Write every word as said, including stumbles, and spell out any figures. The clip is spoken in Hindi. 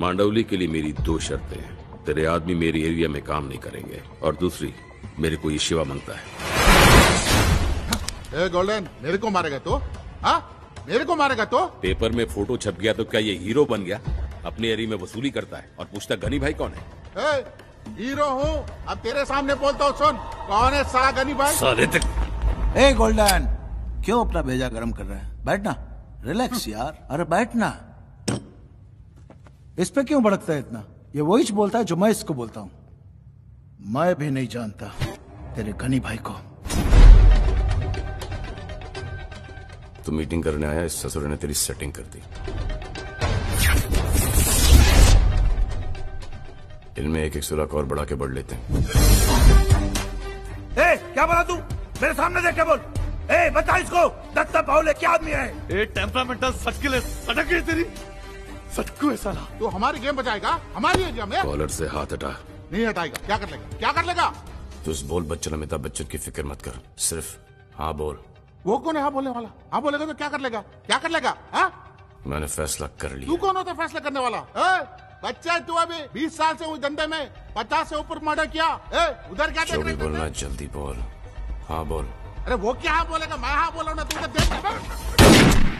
मांडवली के लिए मेरी दो शर्तें हैं। तेरे आदमी मेरे एरिया में काम नहीं करेंगे और दूसरी मेरे को ये शिवा मांगता है। ए गोल्डन, मेरे को मारेगा तो? हाँ, मेरे को मारेगा तो? पेपर में फोटो छप गया तो क्या ये हीरो बन गया? अपने एरिया में वसूली करता है और पूछता गनी भाई कौन है। ए, हीरो हूँ, अब तेरे सामने बोलता हूँ, सुन कौन है साला गनी भाई। साले तक। ए गोल्डन, क्यों अपना भेजा गर्म कर रहा है? बैठना, रिलैक्स यार। अरे बैठना, इस पे क्यों भड़कता है इतना? ये वही बोलता है जो मैं इसको बोलता हूँ। मैं भी नहीं जानता तेरे गनी भाई को। तू मीटिंग करने आया, इस ससुरे ने तेरी सेटिंग कर दी। इनमें एक एक सुराख और बढ़ा के बढ़ लेते हैं। ए, क्या बोला तू? मेरे सामने देख के बोल। ए, बता इसको, दत्ता बाहुले क्या आदमी है? ए, टेम्परामेंटल सटकिले, सटक गई तेरी। सटकू है साला। तू हमारी गेम बचाएगा हमारी एरिया में? कॉलर से हाथ हटा। नहीं हटाएगा। क्या कर लेगा? क्या कर लेगा? तू इस बोल बच्चन, अमिताभ बच्चन की फिक्र मत कर, सिर्फ हाँ बोल। वो कौन है हाँ बोलने वाला? हाँ बोलेगा तो क्या कर लेगा? क्या कर लेगा? हाँ? मैंने फैसला कर लिया। तू कौन होता है फैसला करने वाला? ए, बच्चा है तू, अभी बीस साल से उस धंधे में, पचास से ऊपर मर्डर किया। ए, उधर क्या जो भी बोलना जल्दी बोल, हाँ बोल। अरे वो क्या हाँ बोलेगा? मैं हाँ बोला ना, तू तो देख।